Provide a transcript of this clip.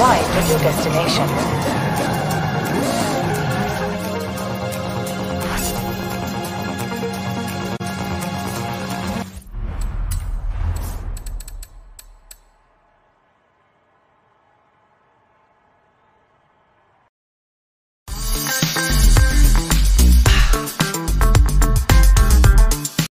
right at your destination.